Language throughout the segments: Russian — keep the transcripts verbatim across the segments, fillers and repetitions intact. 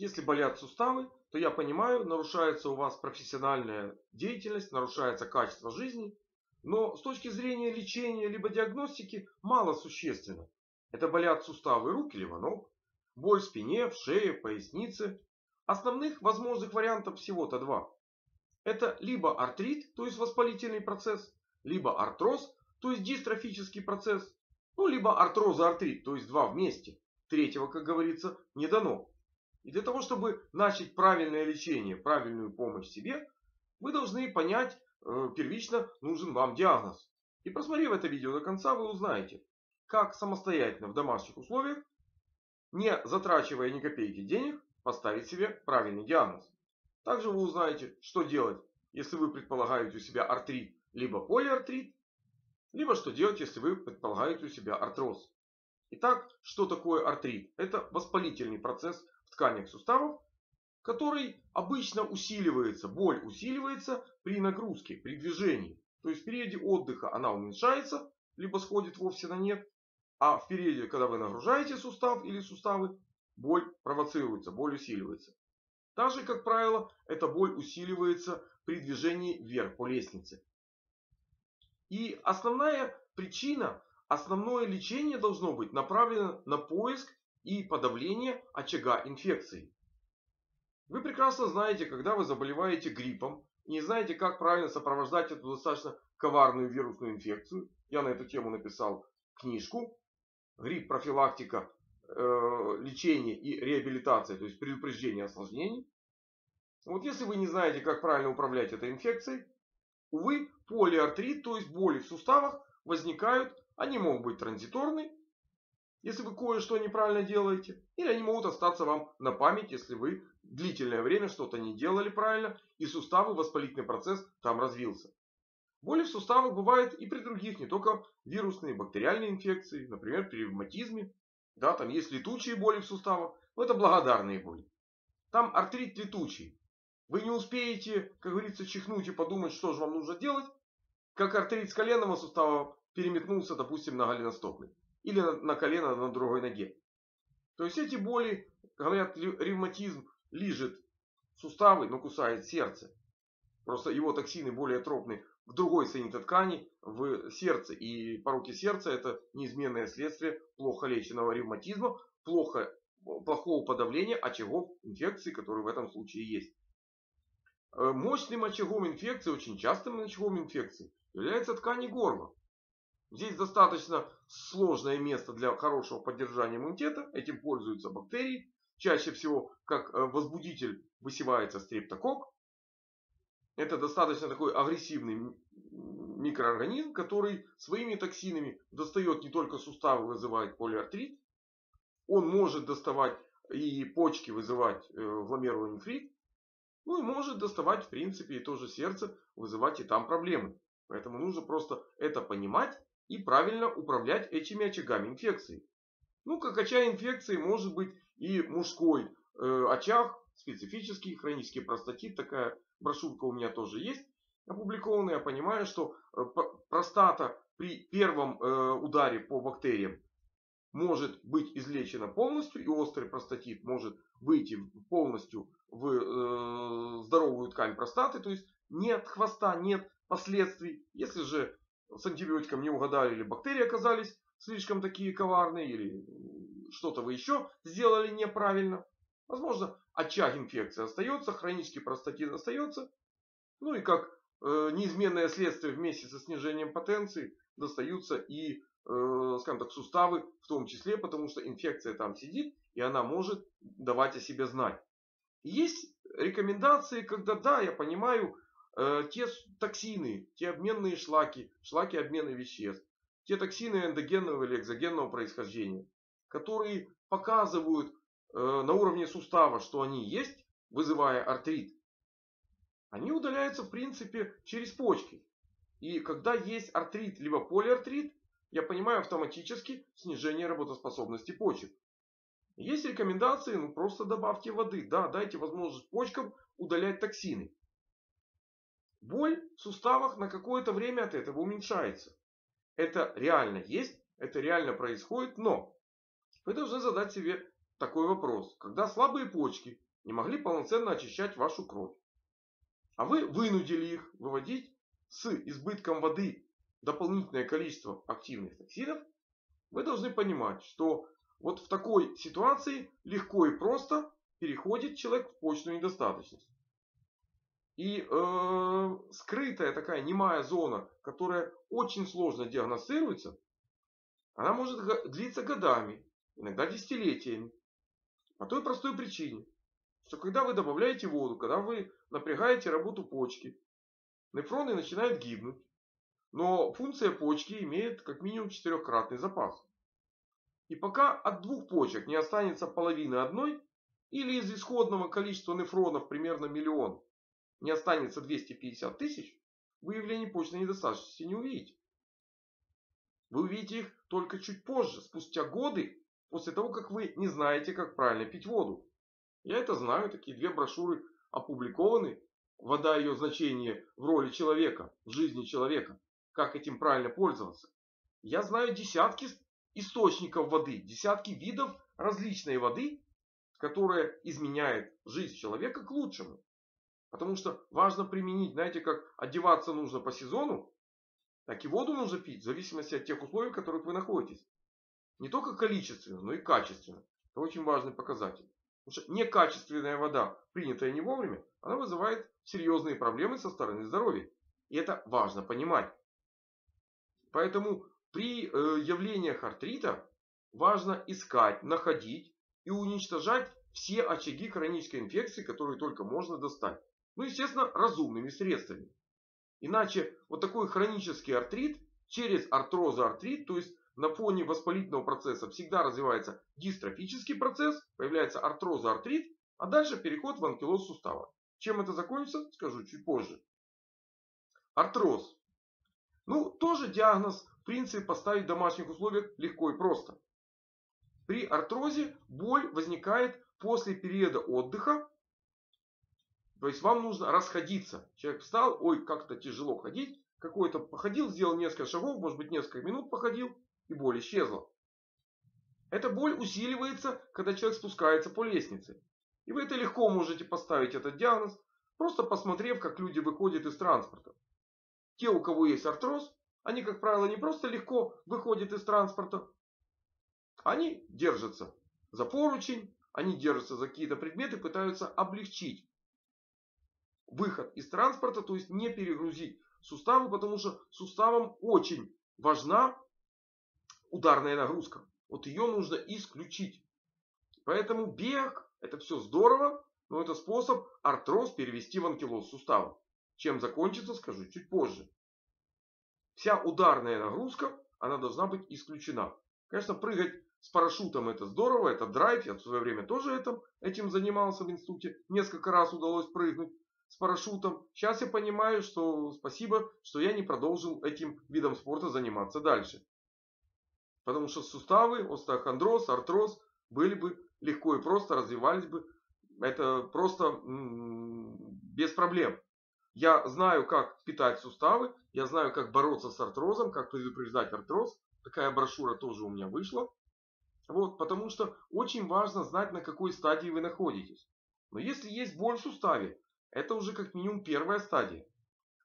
Если болят суставы, то я понимаю, нарушается у вас профессиональная деятельность, нарушается качество жизни. Но с точки зрения лечения либо диагностики мало существенно. Это болят суставы рук или ног, боль в спине, в шее, в пояснице. Основных возможных вариантов всего-то два. Это либо артрит, то есть воспалительный процесс, либо артроз, то есть дистрофический процесс, ну либо артрозоартрит, то есть два вместе. Третьего, как говорится, не дано. И для того, чтобы начать правильное лечение, правильную помощь себе, вы должны понять, э, первично нужен вам диагноз. И просмотрев это видео до конца, вы узнаете, как самостоятельно в домашних условиях, не затрачивая ни копейки денег, поставить себе правильный диагноз. Также вы узнаете, что делать, если вы предполагаете у себя артрит, либо полиартрит, либо что делать, если вы предполагаете у себя артроз. Итак, что такое артрит? Это воспалительный процесс в тканях суставов, который обычно усиливается, боль усиливается при нагрузке, при движении. То есть в периоде отдыха она уменьшается, либо сходит вовсе на нет. А в периоде, когда вы нагружаете сустав или суставы, боль провоцируется, боль усиливается. Также, как правило, эта боль усиливается при движении вверх по лестнице. И основная причина, основное лечение должно быть направлено на поиск и подавление очага инфекции. Вы прекрасно знаете, когда вы заболеваете гриппом и не знаете, как правильно сопровождать эту достаточно коварную вирусную инфекцию. Я на эту тему написал книжку «Грипп. Профилактика, лечение и реабилитация», то есть предупреждение осложнений. Вот если вы не знаете, как правильно управлять этой инфекцией, увы, полиартрит, то есть боли в суставах, возникают. Они могут быть транзиторны, если вы кое-что неправильно делаете, или они могут остаться вам на память, если вы длительное время что-то не делали правильно и суставы, воспалительный процесс там развился. Боли в суставах бывают и при других, не только вирусные, бактериальные инфекции, например, при ревматизме. Да, там есть летучие боли в суставах. Но это благодарные боли. Там артрит летучий. Вы не успеете, как говорится, чихнуть и подумать, что же вам нужно делать, как артрит с коленного сустава переметнулся, допустим, на голеностопный. Или на колено на другой ноге. То есть эти боли, говорят, ревматизм лижет суставы, но кусает сердце. Просто его токсины более тропны в другой соединительной ткани, в сердце. И пороки сердца — это неизменное следствие плохо леченного ревматизма, плохо, плохого подавления очагов инфекции, которые в этом случае есть. Мощным очагом инфекции, очень частым очагом инфекции, является ткань горла. Здесь достаточно сложное место для хорошего поддержания иммунитета. Этим пользуются бактерии. Чаще всего как возбудитель высевается стрептококк. Это достаточно такой агрессивный микроорганизм, который своими токсинами достает не только суставы, вызывает полиартрит. Он может доставать и почки, вызывать гломерулонефрит. Ну и может доставать, в принципе, и тоже сердце, вызывать и там проблемы. Поэтому нужно просто это понимать и правильно управлять этими очагами инфекции. Ну, как очаг инфекции может быть и мужской э, очаг, специфический, хронический простатит, такая брошюрка у меня тоже есть опубликованная. Я понимаю, что простата при первом ударе по бактериям может быть излечена полностью. И острый простатит может выйти полностью в здоровую ткань простаты. То есть нет хвоста, нет последствий. Если же с антибиотиком не угадали или бактерии оказались слишком такие коварные, или что-то вы еще сделали неправильно, возможно, очаг инфекции остается, хронический простатит остается. Ну и как э, неизменное следствие вместе со снижением потенции достаются и, э, скажем так, суставы в том числе, потому что инфекция там сидит и она может давать о себе знать. Есть рекомендации, когда, да, я понимаю, э, те токсины, те обменные шлаки, шлаки обмена веществ, те токсины эндогенного или экзогенного происхождения, которые показывают на уровне сустава, что они есть, вызывая артрит, они удаляются, в принципе, через почки. И когда есть артрит, либо полиартрит, я понимаю автоматически снижение работоспособности почек. Есть рекомендации, ну просто добавьте воды. Да, дайте возможность почкам удалять токсины. Боль в суставах на какое-то время от этого уменьшается. Это реально есть, это реально происходит, но вы должны задать себе такой вопрос. Когда слабые почки, не могли полноценно очищать вашу кровь. А вы вынудили их выводить с избытком воды дополнительное количество активных токсинов. Вы должны понимать, что вот в такой ситуации легко и просто переходит человек в почечную недостаточность. И э, скрытая такая немая зона, которая очень сложно диагностируется, она может длиться годами, иногда десятилетиями. По той простой причине, что когда вы добавляете воду, когда вы напрягаете работу почки, нефроны начинают гибнуть. Но функция почки имеет как минимум четырехкратный запас. И пока от двух почек не останется половина одной, или из исходного количества нефронов примерно миллион не останется двести пятьдесят тысяч, вы явлений почечной недостаточности не увидите. Вы увидите их только чуть позже, спустя годы, после того, как вы не знаете, как правильно пить воду. Я это знаю, такие две брошюры опубликованы. Вода, ее значение в роли человека, в жизни человека. Как этим правильно пользоваться. Я знаю десятки источников воды, десятки видов различной воды, которая изменяет жизнь человека к лучшему. Потому что важно применить, знаете, как одеваться нужно по сезону, так и воду нужно пить в зависимости от тех условий, в которых вы находитесь. Не только количественно, но и качественно. Это очень важный показатель. Потому что некачественная вода, принятая не вовремя, она вызывает серьезные проблемы со стороны здоровья. И это важно понимать. Поэтому при явлениях артрита важно искать, находить и уничтожать все очаги хронической инфекции, которые только можно достать. Ну, естественно, разумными средствами. Иначе вот такой хронический артрит через артрозоартрит, то есть на фоне воспалительного процесса всегда развивается дистрофический процесс, появляется артрозоартрит, а дальше переход в анкилоз сустава. Чем это закончится, скажу чуть позже. Артроз. Ну, тоже диагноз, в принципе, поставить в домашних условиях легко и просто. При артрозе боль возникает после периода отдыха. То есть вам нужно расходиться. Человек встал, ой, как-то тяжело ходить. Какой-то походил, сделал несколько шагов, может быть, несколько минут походил, и боль исчезла. Эта боль усиливается, когда человек спускается по лестнице. И вы это легко можете поставить этот диагноз, просто посмотрев, как люди выходят из транспорта. Те, у кого есть артроз, они, как правило, не просто легко выходят из транспорта. Они держатся за поручень, они держатся за какие-то предметы, пытаются облегчить выход из транспорта, то есть не перегрузить суставы, потому что суставам очень важна ударная нагрузка. Вот ее нужно исключить. Поэтому бег — это все здорово, но это способ артроз перевести в анкилоз сустава. Чем закончится, скажу чуть позже. Вся ударная нагрузка, она должна быть исключена. Конечно, прыгать с парашютом — это здорово, это драйв. Я в свое время тоже этим, этим занимался в институте. Несколько раз удалось прыгнуть с парашютом. Сейчас я понимаю, что спасибо, что я не продолжил этим видом спорта заниматься дальше. Потому что суставы, остеохондроз, артроз были бы легко и просто, развивались бы. Это просто без проблем. Я знаю, как питать суставы, я знаю, как бороться с артрозом, как предупреждать артроз. Такая брошюра тоже у меня вышла. Вот, потому что очень важно знать, на какой стадии вы находитесь. Но если есть боль в суставе, это уже как минимум первая стадия.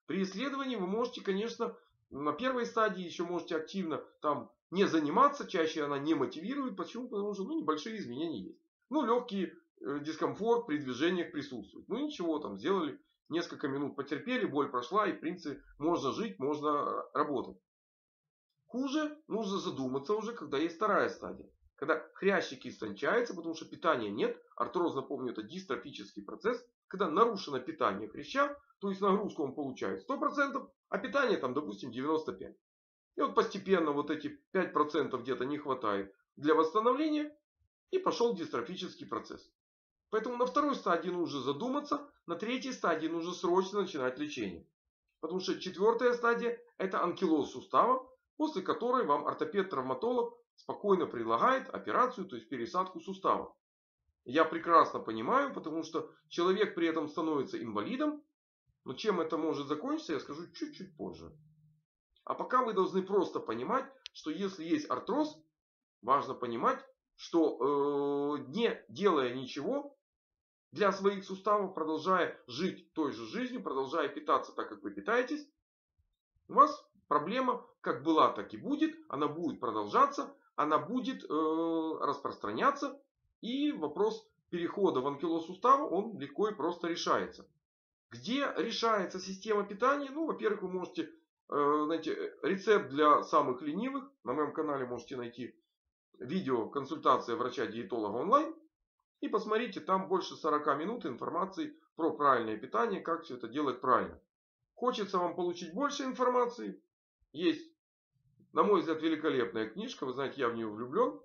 При исследовании вы можете, конечно, на первой стадии еще можете активно там не заниматься. Чаще она не мотивирует. Почему? Потому что ну, небольшие изменения есть. Ну, легкий дискомфорт при движениях присутствует. Ну, ничего, там сделали. Несколько минут потерпели, боль прошла, и в принципе можно жить, можно работать. Хуже нужно задуматься уже, когда есть вторая стадия. Когда хрящик истончается, потому что питания нет. Артроз, напомню, это дистрофический процесс. Когда нарушено питание хряща, то есть нагрузку он получает сто процентов, а питание там, допустим, девяносто пять процентов. И вот постепенно вот эти пять процентов где-то не хватает для восстановления. И пошел дистрофический процесс. Поэтому на второй стадии нужно задуматься. На третьей стадии нужно срочно начинать лечение. Потому что четвертая стадия — это анкилоз сустава, после которой вам ортопед-травматолог спокойно предлагает операцию, то есть пересадку сустава. Я прекрасно понимаю, потому что человек при этом становится инвалидом. Но чем это может закончиться, я скажу чуть-чуть позже. А пока вы должны просто понимать, что если есть артроз, важно понимать, что э, не делая ничего, для своих суставов, продолжая жить той же жизнью, продолжая питаться так, как вы питаетесь, у вас проблема как была, так и будет. Она будет продолжаться, она будет э, распространяться. И вопрос перехода в анкилоз сустава, он легко и просто решается. Где решается система питания? Ну, во-первых, вы можете, э, знаете, рецепт для самых ленивых. На моем канале можете найти видео «Консультация врача-диетолога онлайн». И посмотрите, там больше сорока минут информации про правильное питание, как все это делать правильно. Хочется вам получить больше информации? Есть, на мой взгляд, великолепная книжка. Вы знаете, я в нее влюблен.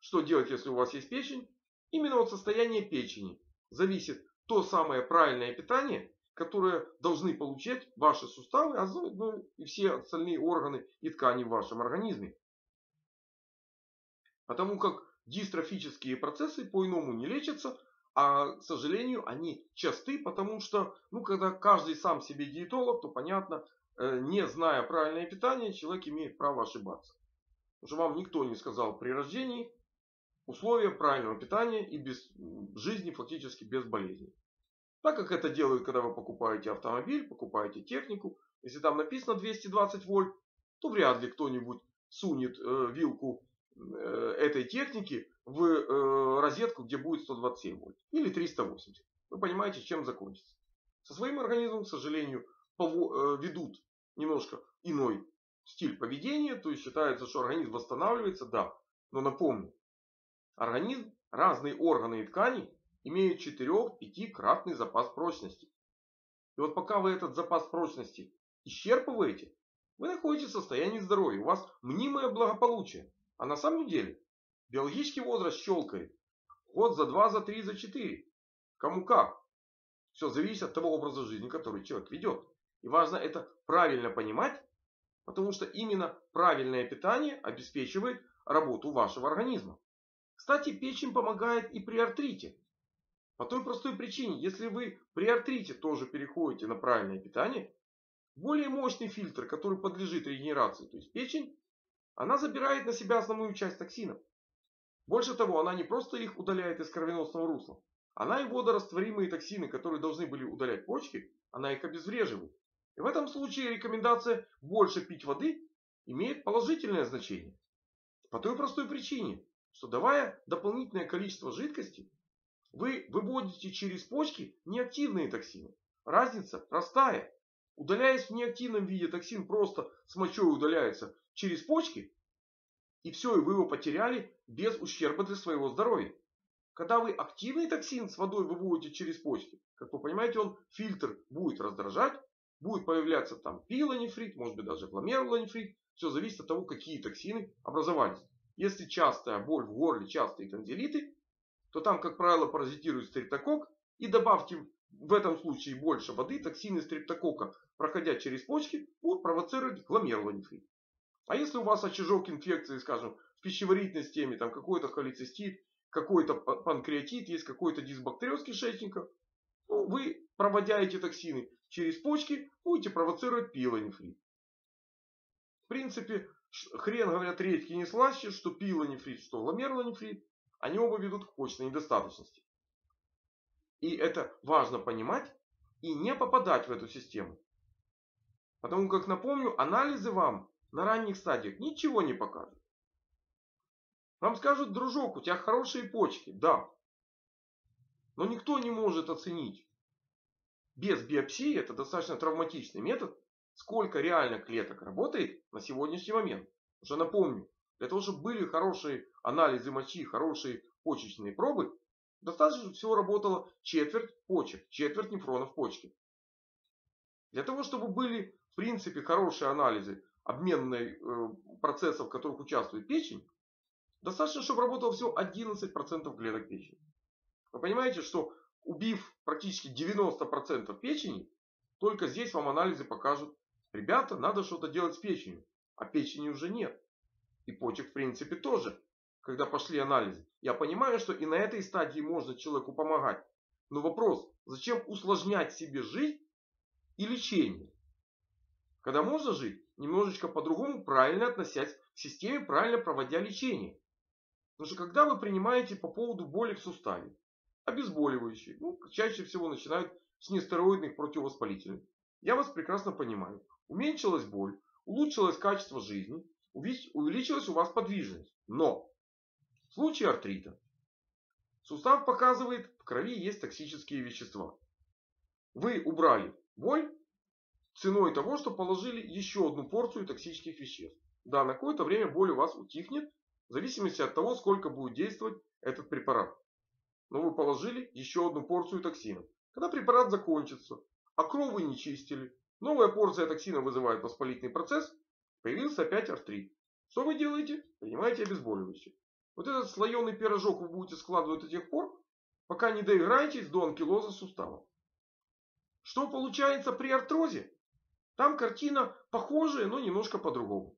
Что делать, если у вас есть печень? Именно от состояния печени зависит то самое правильное питание, которое должны получать ваши суставы, а заодно и все остальные органы и ткани в вашем организме. Потому как дистрофические процессы по-иному не лечатся. А, к сожалению, они часты, потому что, ну, когда каждый сам себе диетолог, то, понятно, не зная правильное питание, человек имеет право ошибаться. Потому что вам никто не сказал при рождении условия правильного питания и без жизни, фактически без болезней. Так как это делают, когда вы покупаете автомобиль, покупаете технику. Если там написано двести двадцать вольт, то вряд ли кто-нибудь сунет э, вилку этой техники в розетку, где будет сто двадцать семь вольт или триста восемьдесят. Вы понимаете, чем закончится. Со своим организмом, к сожалению, ведут немножко иной стиль поведения. То есть считается, что организм восстанавливается, да. Но напомню, организм, разные органы и ткани имеют четыре-пятикратный запас прочности. И вот пока вы этот запас прочности исчерпываете, вы находитесь в состоянии здоровья. У вас мнимое благополучие. А на самом деле биологический возраст щелкает год за два, за три, за четыре. Кому как. Все зависит от того образа жизни, который человек ведет. И важно это правильно понимать. Потому что именно правильное питание обеспечивает работу вашего организма. Кстати, печень помогает и при артрите. По той простой причине, если вы при артрите тоже переходите на правильное питание, более мощный фильтр, который подлежит регенерации, то есть печень, она забирает на себя основную часть токсинов. Больше того, она не просто их удаляет из кровеносного русла. Она и водорастворимые токсины, которые должны были удалять почки, она их обезвреживает. И в этом случае рекомендация больше пить воды имеет положительное значение. По той простой причине, что давая дополнительное количество жидкости, вы выводите через почки неактивные токсины. Разница простая. Удаляясь в неактивном виде, токсин просто с мочой удаляется через почки. И все, и вы его потеряли без ущерба для своего здоровья. Когда вы активный токсин с водой выводите через почки, как вы понимаете, он фильтр будет раздражать. Будет появляться там пилонефрит, может быть даже гломерулонефрит. Все зависит от того, какие токсины образовались. Если частая боль в горле, частые тонзиллиты, то там, как правило, паразитирует стрептококк. И добавьте в этом случае больше воды, токсины стрептококка, проходя через почки, будут провоцировать гломерулонефрит. А если у вас очажок инфекции, скажем, в пищеварительной системе, там какой-то холецистит, какой-то панкреатит, есть какой-то дисбактериоз кишечника, ну, вы, проводя эти токсины через почки, будете провоцировать пилонефрит. В принципе, хрен, говорят, редьки не слаще, что пилонефрит, что гломерулонефрит, они оба ведут к почечной недостаточности. И это важно понимать и не попадать в эту систему. Потому как, напомню, анализы вам на ранних стадиях ничего не покажут. Вам скажут: дружок, у тебя хорошие почки. Да. Но никто не может оценить без биопсии, это достаточно травматичный метод, сколько реально клеток работает на сегодняшний момент. Уже напомню, для того, чтобы были хорошие анализы мочи, хорошие почечные пробы, достаточно, чтобы всего работало четверть почек, четверть нефронов почки. Для того, чтобы были, в принципе, хорошие анализы обменных процессов, в которых участвует печень, достаточно, чтобы работало всего одиннадцать процентов клеток печени. Вы понимаете, что убив практически девяносто процентов печени, только здесь вам анализы покажут: ребята, надо что-то делать с печенью. А печени уже нет. И почек, в принципе, тоже. Когда пошли анализы. Я понимаю, что и на этой стадии можно человеку помогать. Но вопрос, зачем усложнять себе жизнь и лечение? Когда можно жить немножечко по-другому, правильно относясь к системе, правильно проводя лечение. Потому что когда вы принимаете по поводу боли в суставе, Обезболивающие. Ну, чаще всего начинают с нестероидных противовоспалительных. Я вас прекрасно понимаю. Уменьшилась боль, улучшилось качество жизни, увеличилась у вас подвижность. Но в случае артрита сустав показывает, в крови есть токсические вещества. Вы убрали боль ценой того, что положили еще одну порцию токсических веществ. Да, на какое-то время боль у вас утихнет, в зависимости от того, сколько будет действовать этот препарат. Но вы положили еще одну порцию токсина. Когда препарат закончится, а кровь вы не чистили, новая порция токсина вызывает воспалительный процесс, появился опять артрит. Что вы делаете? Принимаете обезболивающие. Вот этот слоеный пирожок вы будете складывать до тех пор, пока не доиграетесь до анкилоза сустава. Что получается при артрозе? Там картина похожая, но немножко по-другому.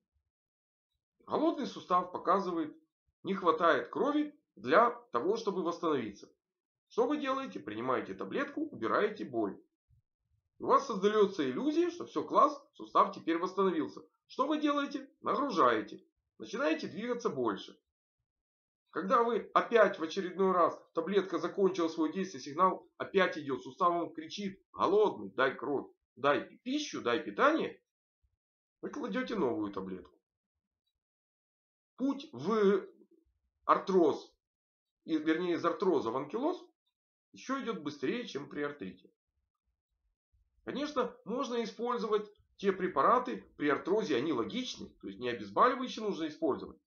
Голодный сустав показывает, не хватает крови для того, чтобы восстановиться. Что вы делаете? Принимаете таблетку, убираете боль. У вас создается иллюзия, что все класс, сустав теперь восстановился. Что вы делаете? Нагружаете. Начинаете двигаться больше. Когда вы опять в очередной раз, таблетка закончила свое действие, сигнал опять идет суставом, кричит: голодный, дай кровь, дай пищу, дай питание. Вы кладете новую таблетку. Путь в артроз, вернее из артроза в анкилоз, еще идет быстрее, чем при артрите. Конечно, можно использовать те препараты при артрозе, они логичны, то есть не обезболивающие нужно использовать,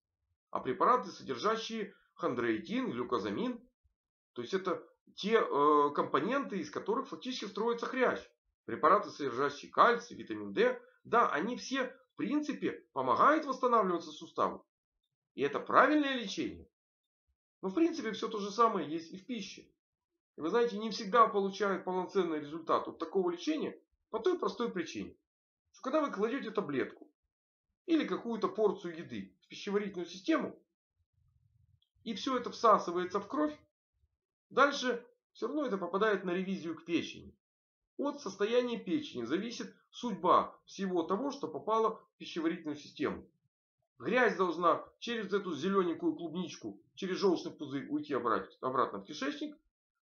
а препараты, содержащие хондроитин, глюкозамин. То есть это те э, компоненты, из которых фактически строится хрящ. Препараты, содержащие кальций, витамин D. Да, они все в принципе помогают восстанавливаться суставу. И это правильное лечение. Но в принципе все то же самое есть и в пище. И вы знаете, не всегда получают полноценный результат от такого лечения по той простой причине, что когда вы кладете таблетку или какую-то порцию еды в пищеварительную систему, и все это всасывается в кровь, дальше все равно это попадает на ревизию к печени. От состояния печени зависит судьба всего того, что попало в пищеварительную систему. Грязь должна через эту зелененькую клубничку, через желчный пузырь уйти обратно в кишечник.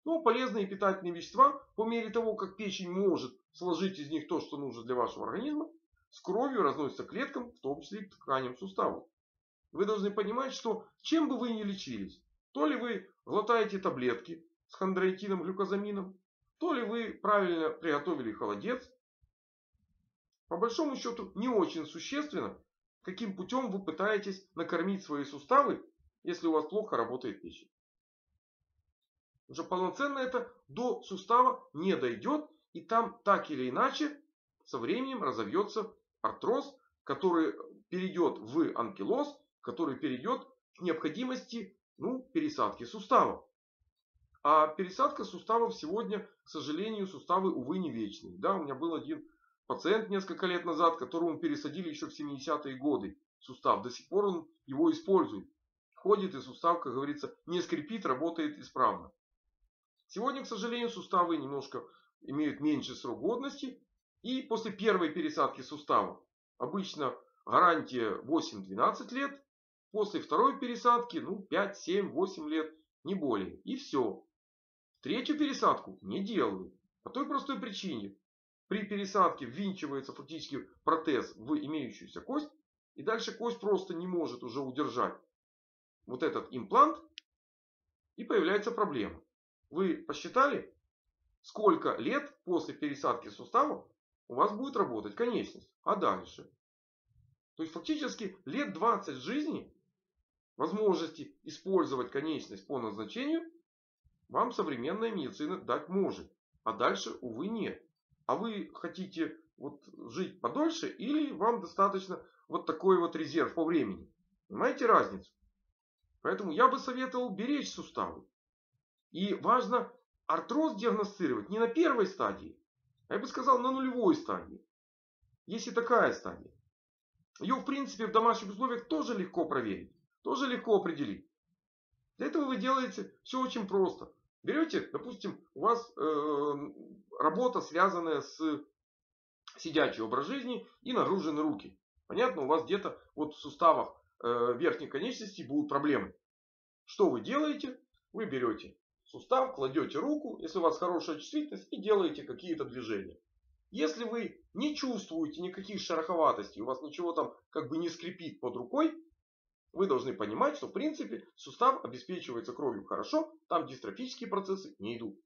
Но полезные питательные вещества, по мере того, как печень может сложить из них то, что нужно для вашего организма, с кровью разносится к клеткам, в том числе к тканям суставов. Вы должны понимать, что чем бы вы ни лечились, то ли вы глотаете таблетки с хондроитином, глюкозамином, то ли вы правильно приготовили холодец, по большому счету не очень существенно, каким путем вы пытаетесь накормить свои суставы, если у вас плохо работает печень. Уже полноценно это до сустава не дойдет, и там так или иначе со временем разовьется артроз, который перейдет в анкилоз, который перейдет к необходимости ну, пересадки суставов. А пересадка суставов сегодня, к сожалению, суставы, увы, не вечные. Да, у меня был один пациент несколько лет назад, которому пересадили еще в семидесятые годы сустав. До сих пор он его использует. Ходит и сустав, как говорится, не скрипит, работает исправно. Сегодня, к сожалению, суставы немножко имеют меньше срок годности. И после первой пересадки сустава обычно гарантия восемь-двенадцать лет. После второй пересадки ну, пять-семь-восемь лет, не более. И все. Третью пересадку не делают. По той простой причине. При пересадке ввинчивается фактически протез в имеющуюся кость. И дальше кость просто не может уже удержать вот этот имплант. И появляется проблема. Вы посчитали, сколько лет после пересадки сустава у вас будет работать конечность. А дальше? То есть фактически лет двадцать жизни возможности использовать конечность по назначению вам современная медицина дать может. А дальше, увы, нет. А вы хотите вот жить подольше или вам достаточно вот такой вот резерв по времени? Понимаете разницу? Поэтому я бы советовал беречь суставы. И важно артроз диагностировать не на первой стадии, а я бы сказал, на нулевой стадии. Есть и такая стадия. Ее, в принципе, в домашних условиях тоже легко проверить. Тоже легко определить. Для этого вы делаете все очень просто. Берете, допустим, у вас э, работа, связанная с сидячий образ жизни и нагружены руки. Понятно, у вас где-то вот в суставах э, верхней конечности будут проблемы. Что вы делаете? Вы берете сустав, кладете руку, если у вас хорошая чувствительность, и делаете какие-то движения. Если вы не чувствуете никаких шероховатостей, у вас ничего там как бы не скрипит под рукой, вы должны понимать, что в принципе сустав обеспечивается кровью хорошо, там дистрофические процессы не идут.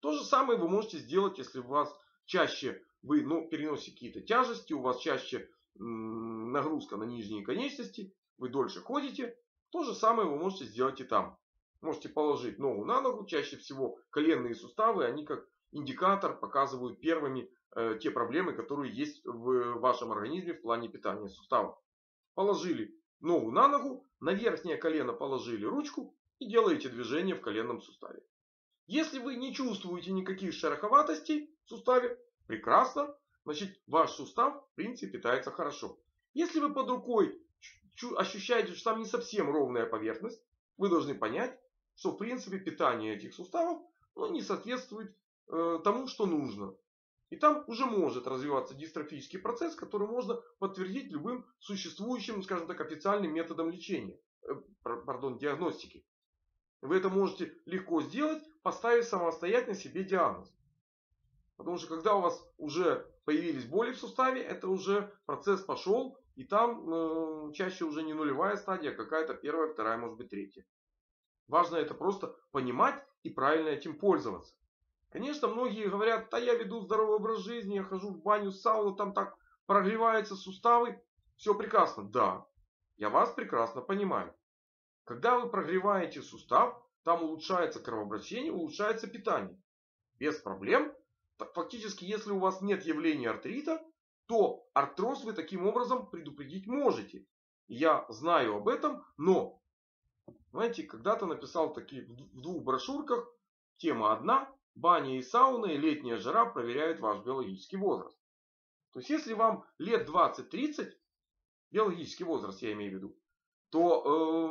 То же самое вы можете сделать, если у вас чаще вы ну, переносите какие-то тяжести, у вас чаще м-м, нагрузка на нижние конечности, вы дольше ходите. То же самое вы можете сделать и там. Можете положить ногу на ногу. Чаще всего коленные суставы, они как индикатор показывают первыми э, те проблемы, которые есть в вашем организме в плане питания суставов. Положили ногу на ногу, на верхнее колено положили ручку и делаете движение в коленном суставе. Если вы не чувствуете никаких шероховатостей в суставе, прекрасно, значит ваш сустав в принципе питается хорошо. Если вы под рукой ощущаете, что там не совсем ровная поверхность, вы должны понять, что в принципе питание этих суставов ну, не соответствует э, тому, что нужно. И там уже может развиваться дистрофический процесс, который можно подтвердить любым существующим, скажем так, официальным методом лечения, э, пардон, диагностики. Вы это можете легко сделать, поставив самостоятельно себе диагноз. Потому что когда у вас уже появились боли в суставе, это уже процесс пошел. И там э, чаще уже не нулевая стадия, а какая-то первая, вторая, может быть третья. Важно это просто понимать и правильно этим пользоваться. Конечно, многие говорят: да я веду здоровый образ жизни, я хожу в баню, в сауну, там так прогреваются суставы. Все прекрасно. Да, я вас прекрасно понимаю. Когда вы прогреваете сустав, там улучшается кровообращение, улучшается питание. Без проблем. Так, фактически, если у вас нет явления артрита, то артроз вы таким образом предупредить можете. Я знаю об этом, но знаете, когда-то написал такие в двух брошюрках. Тема одна. Баня и сауна и летняя жара проверяют ваш биологический возраст. То есть если вам лет двадцать-тридцать, биологический возраст я имею в виду, то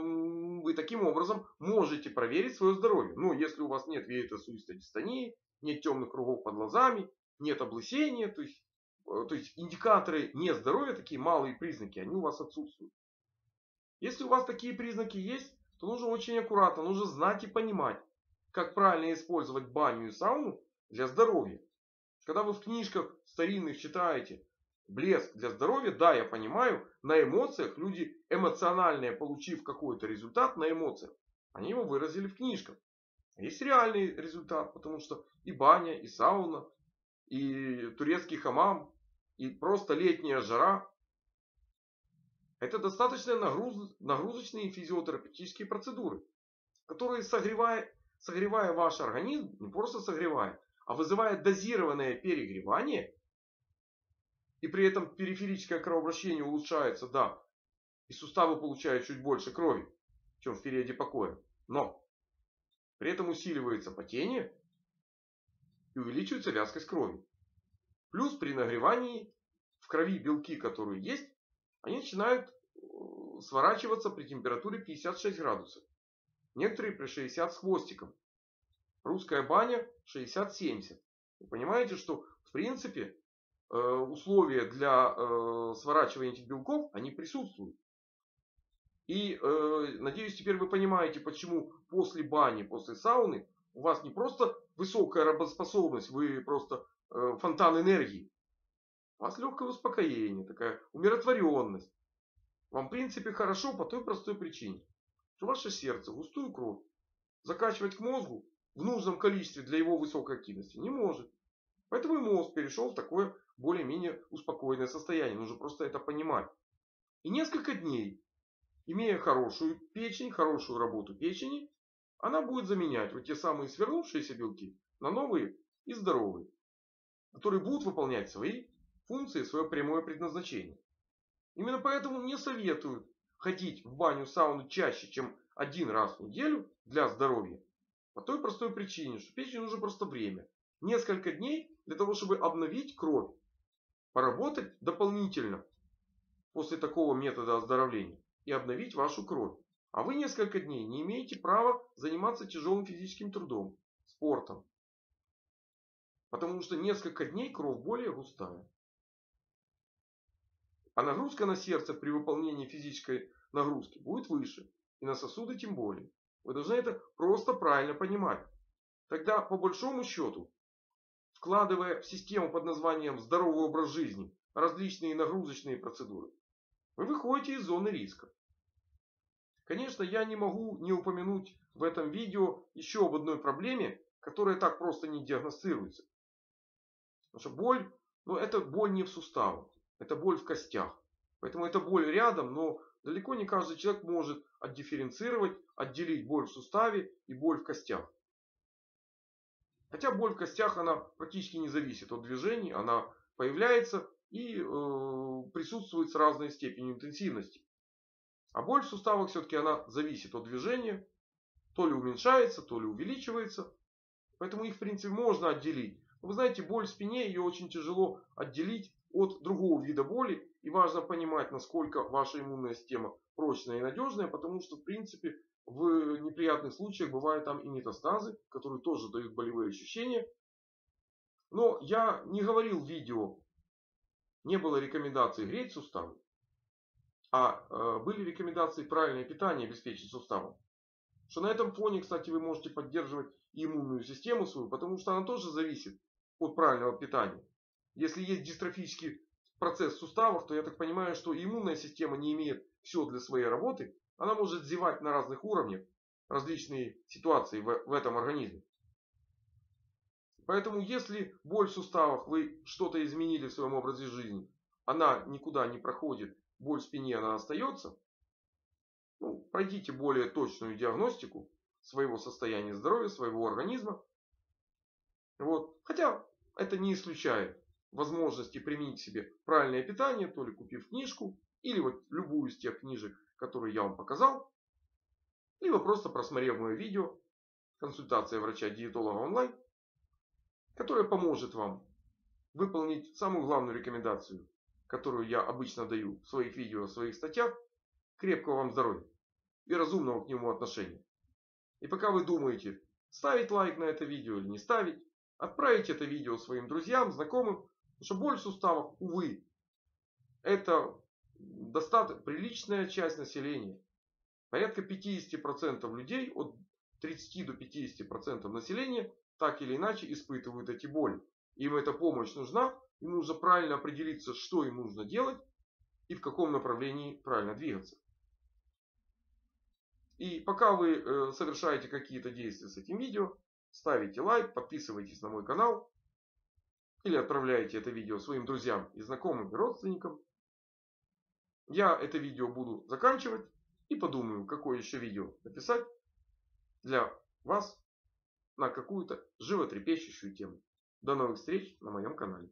э, вы таким образом можете проверить свое здоровье. Ну, если у вас нет венеросусистой дистонии, нет темных кругов под глазами, нет облысения, то есть То есть индикаторы нездоровья, такие малые признаки, они у вас отсутствуют. Если у вас такие признаки есть, то нужно очень аккуратно, нужно знать и понимать, как правильно использовать баню и сауну для здоровья. Когда вы в книжках старинных читаете «Блеск для здоровья», да, я понимаю, на эмоциях люди эмоциональные, получив какой-то результат на эмоциях, они его выразили в книжках. Есть реальный результат, потому что и баня, и сауна, и турецкий хамам, и просто летняя жара — это достаточно нагруз, нагрузочные физиотерапевтические процедуры, которые согревая, согревая ваш организм, не просто согревая, а вызывая дозированное перегревание. И при этом периферическое кровообращение улучшается, да, и суставы получают чуть больше крови, чем в периоде покоя. Но при этом усиливается потение и увеличивается вязкость крови. Плюс при нагревании в крови белки, которые есть, они начинают сворачиваться при температуре пятьдесят шесть градусов. Некоторые при шестидесяти с хвостиком. Русская баня шестьдесят-семьдесят. Вы понимаете, что в принципе условия для сворачивания этих белков, они присутствуют. И надеюсь, теперь вы понимаете, почему после бани, после сауны у вас не просто высокая работоспособность, вы просто э, фонтан энергии. У вас легкое успокоение, такая умиротворенность. Вам в принципе хорошо по той простой причине, что ваше сердце густую кровь закачивать к мозгу в нужном количестве для его высокой активности не может. Поэтому и мозг перешел в такое более-менее успокоенное состояние. Нужно просто это понимать. И несколько дней, имея хорошую печень, хорошую работу печени, она будет заменять вот те самые свернувшиеся белки на новые и здоровые, которые будут выполнять свои функции, свое прямое предназначение. Именно поэтому мне советуют ходить в баню, сауну чаще, чем один раз в неделю для здоровья. По той простой причине, что печени нужно просто время. Несколько дней для того, чтобы обновить кровь. Поработать дополнительно после такого метода оздоровления и обновить вашу кровь. А вы несколько дней не имеете права заниматься тяжелым физическим трудом, спортом. Потому что несколько дней кровь более густая. А нагрузка на сердце при выполнении физической нагрузки будет выше. И на сосуды тем более. Вы должны это просто правильно понимать. Тогда, по большому счету, вкладывая в систему под названием «здоровый образ жизни» различные нагрузочные процедуры, вы выходите из зоны риска. Конечно, я не могу не упомянуть в этом видео еще об одной проблеме, которая так просто не диагностируется. Потому что боль, но это боль не в суставах, это боль в костях. Поэтому это боль рядом, но далеко не каждый человек может отдифференцировать, отделить боль в суставе и боль в костях. Хотя боль в костях, она практически не зависит от движений, она появляется и э, присутствует с разной степенью интенсивности. А боль в суставах все-таки она зависит от движения, то ли уменьшается, то ли увеличивается. Поэтому их в принципе можно отделить. Но вы знаете, боль в спине, ее очень тяжело отделить от другого вида боли. И важно понимать, насколько ваша иммунная система прочная и надежная, потому что в принципе в неприятных случаях бывают там и метастазы, которые тоже дают болевые ощущения. Но я не говорил в видео, не было рекомендаций греть суставы, а э, были рекомендации правильное питание обеспечить суставом. Что на этом фоне, кстати, вы можете поддерживать иммунную систему свою, потому что она тоже зависит от правильного питания. Если есть дистрофический процесс в суставах, то я так понимаю, что иммунная система не имеет все для своей работы. Она может зевать на разных уровнях различные ситуации в, в этом организме. Поэтому если боль в суставах, вы что-то изменили в своем образе жизни, она никуда не проходит, боль в спине она остается, ну, пройдите более точную диагностику своего состояния здоровья, своего организма. Вот. Хотя это не исключает возможности применить себе правильное питание, то ли купив книжку, или вот любую из тех книжек, которые я вам показал, либо просто просмотрев мое видео «Консультация врача-диетолога онлайн», которая поможет вам выполнить самую главную рекомендацию, которую я обычно даю в своих видео, в своих статьях. Крепкого вам здоровья и разумного к нему отношения. И пока вы думаете, ставить лайк на это видео или не ставить, отправить это видео своим друзьям, знакомым. Потому что боль в суставах, увы, это достаточно приличная часть населения. Порядка пятьдесят процентов людей, от тридцати до пятидесяти процентов населения, так или иначе испытывают эти боли. Им эта помощь нужна. Им нужно правильно определиться, что им нужно делать и в каком направлении правильно двигаться. И пока вы совершаете какие-то действия с этим видео, ставите лайк, подписывайтесь на мой канал. Или отправляйте это видео своим друзьям и знакомым, и родственникам. Я это видео буду заканчивать. И подумаю, какое еще видео написать для вас на какую-то животрепещущую тему. До новых встреч на моем канале.